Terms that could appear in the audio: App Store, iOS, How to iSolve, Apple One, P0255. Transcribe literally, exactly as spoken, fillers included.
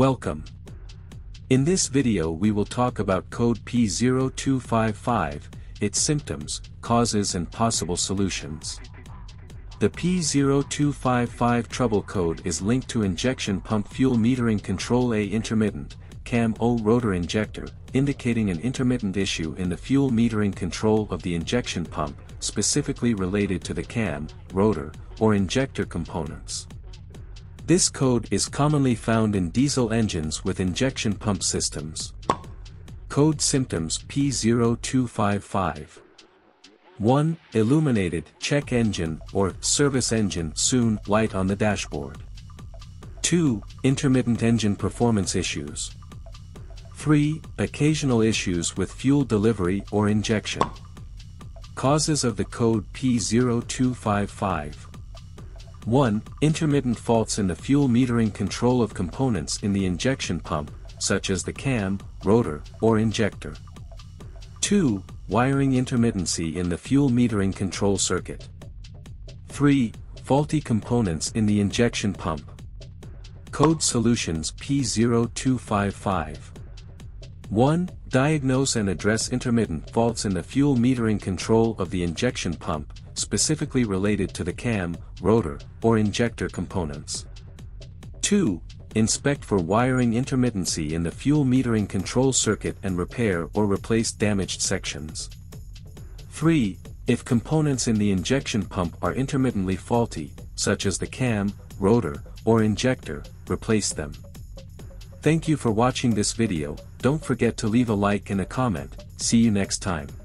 Welcome. In this video we will talk about code P zero two five five, its symptoms, causes and possible solutions. The P zero two five five trouble code is linked to injection pump fuel metering control A intermittent, C A M O rotor injector, indicating an intermittent issue in the fuel metering control of the injection pump, specifically related to the C A M, rotor, or injector components. This code is commonly found in diesel engines with injection pump systems. Code symptoms P zero two five five. one. Illuminated, check engine or service engine soon light on the dashboard. two. Intermittent engine performance issues. three. Occasional issues with fuel delivery or injection. Causes of the code P zero two five five. one. Intermittent faults in the fuel metering control of components in the injection pump, such as the C A M, rotor, or injector. two. Wiring intermittency in the fuel metering control circuit. three. Faulty components in the injection pump. Code solutions P zero two five five. one. Diagnose and address intermittent faults in the fuel metering control of the injection pump, specifically related to the C A M, rotor, or injector components. two. Inspect for wiring intermittency in the fuel metering control circuit and repair or replace damaged sections. three. If components in the injection pump are intermittently faulty, such as the C A M, rotor, or injector, replace them. Thank you for watching this video. Don't forget to leave a like and a comment. See you next time.